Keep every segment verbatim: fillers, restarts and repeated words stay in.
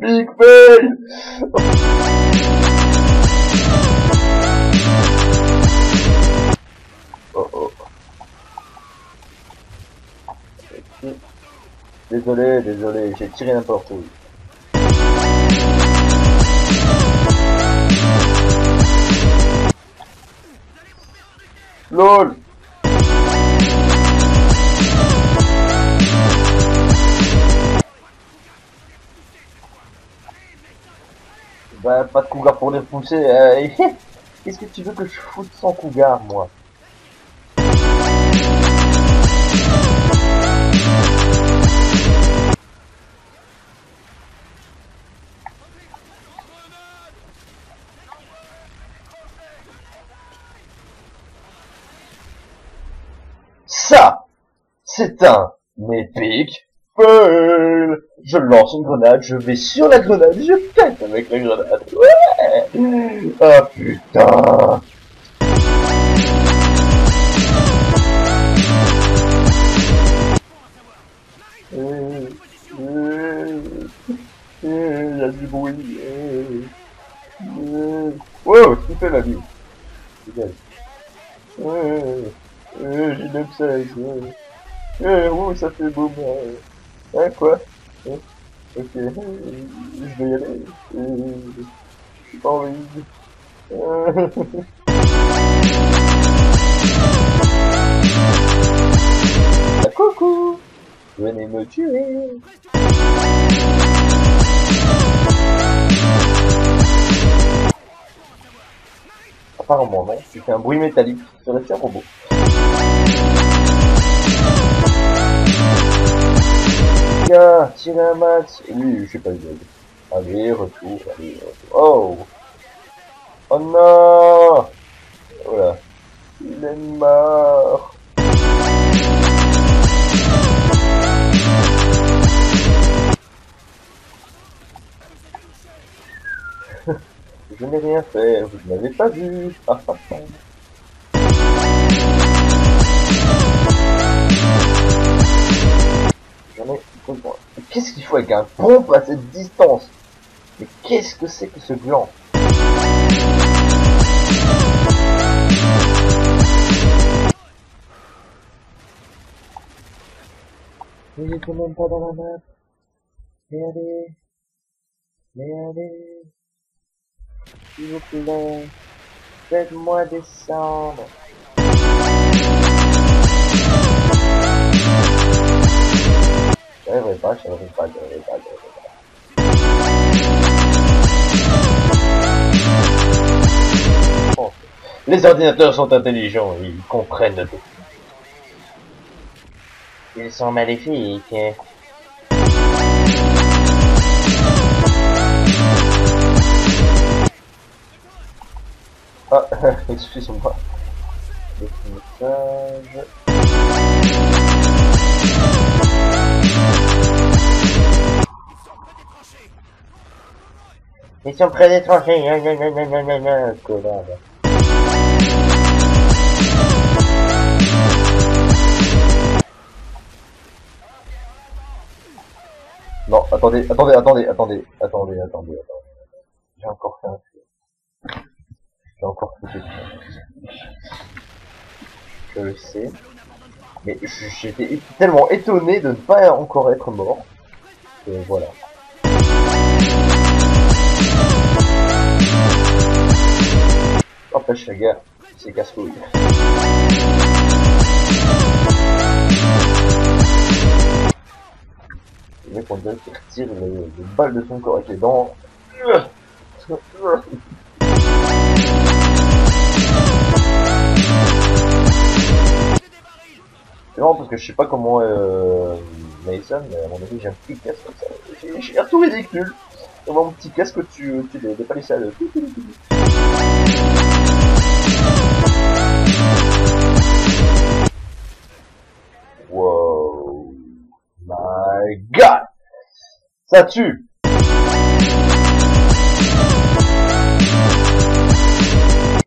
Big Bay. Oh oh. Désolé, désolé, j'ai tiré n'importe où. LOL. Bah pas de cougar pour les pousser. Euh, Qu'est-ce que tu veux que je foute sans cougar moi? Ça, c'est un épique fail. Je lance une grenade, je vais sur la grenade, je pète avec la grenade. Ouais. Ah putain. Euh, euh, euh, y a du bruit. Euh, euh. Wow, je fais la vie. Euh, j'ai l'aime ça, euh, euh, ouh, ça fait beau, moi, euh, hein, quoi, euh, ok, euh, je vais y aller, euh, j'ai pas envie, euh, ah, coucou, venez me tuer. Apparemment, non, c'était un bruit métallique, ça reste un robot. Tiens, tiens un max. Lui, je sais pas, il allez, retour, allez, retour. Oh. Oh non. Voilà. Il est mort. Je n'ai rien fait, vous ne m'avez pas vu. Qu'est-ce qu'il faut avec un pompe à cette distance? Mais qu'est-ce que c'est que ce gland? Il est quand même pas dans la map. Mais allez. Mais allez. S'il vous plaît. Faites-moi descendre. Je n'arriverai pas, je n'arriverai pas, je n'arriverai pas, je n'arriverai pas. Les ordinateurs sont intelligents, ils comprennent tout. Ils sont maléfiques. Ah, excuse-moi. Message. Ils sont près des tranchées, non, non, non, non, non, non, non, non, attendez, attendez, attendez, attendez, attendez, attendez, j'ai encore fait un truc. J'ai encore fait un truc. Je le sais. Mais j'étais tellement étonné de ne pas encore être mort. Et voilà. Empêche les gars, c'est casse-couille. Le mec on dirait qu'il retire les, les balles de son corps avec les dents. C'est marrant parce que je sais pas comment euh, Mason, mais à mon avis j'ai un petit casque comme ça. J'ai l'air tout ridicule. Comment mon petit casque tu, tu les palissades. Wow, my God, ça tue.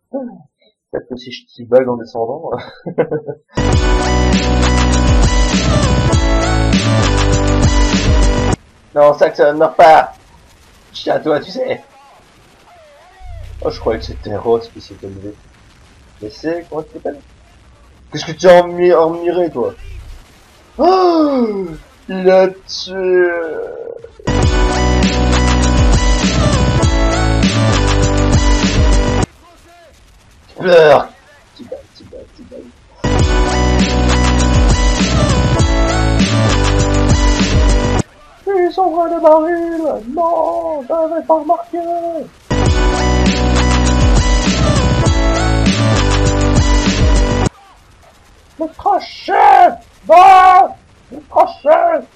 Peut-être que si je t'y bug en descendant. Non, ça, ça ne meurt pas. Tiens, toi, tu sais. Oh, je croyais que c'était Ross qui s'était levé. Mais c'est, comment tu t'appelles? Qu'est-ce que tu as emmiré, toi? Oh, il a tué. Pleure. Petit bail, petit bail, petit bail. Ils sont vrais de baril. Non, j'avais pas remarqué. Le crochet. Bon, le crochet.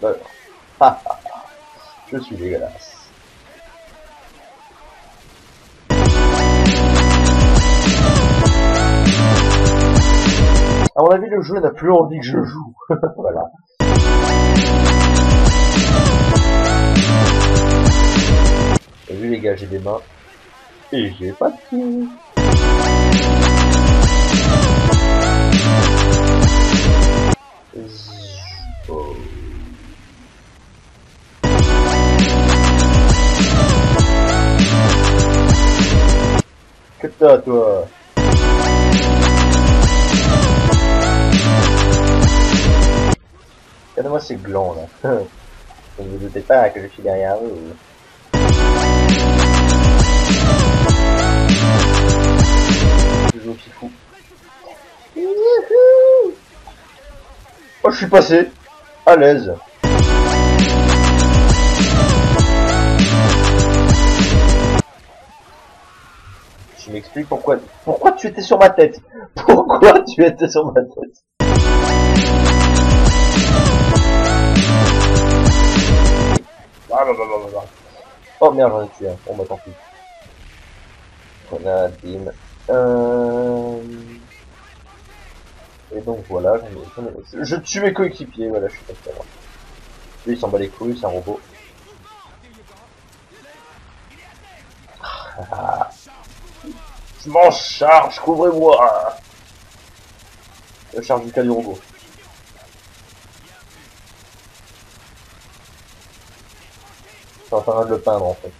Voilà. Ha ha. Je suis dégueulasse. À mon avis, le jeu n'a plus envie que je joue. Voilà. T'as vu les gars, j'ai des mains. Et j'ai pas de tout. Que t'as, toi? Regardez-moi ces glands, là. Ne vous doutez pas que je suis derrière vous. Toujours aussi fou. Youhou! Oh, je suis passé. À l'aise. Tu m'expliques pourquoi, pourquoi tu étais sur ma tête? Pourquoi tu étais sur ma tête? Ah, bah, bah, bah, bah. Oh merde, j'en ai tué un. Bon bah tant pis. Grenade, bim. Euh... Et donc voilà, j'en ai... J'en ai... je tue mes coéquipiers, voilà, je suis pas sûr. Lui il s'en bat les couilles, c'est un robot. Ah. Je m'en charge, couvrez-moi. Je charge du cas du robot. Je suis en train de le peindre en fait.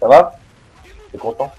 Ça va? T'es content?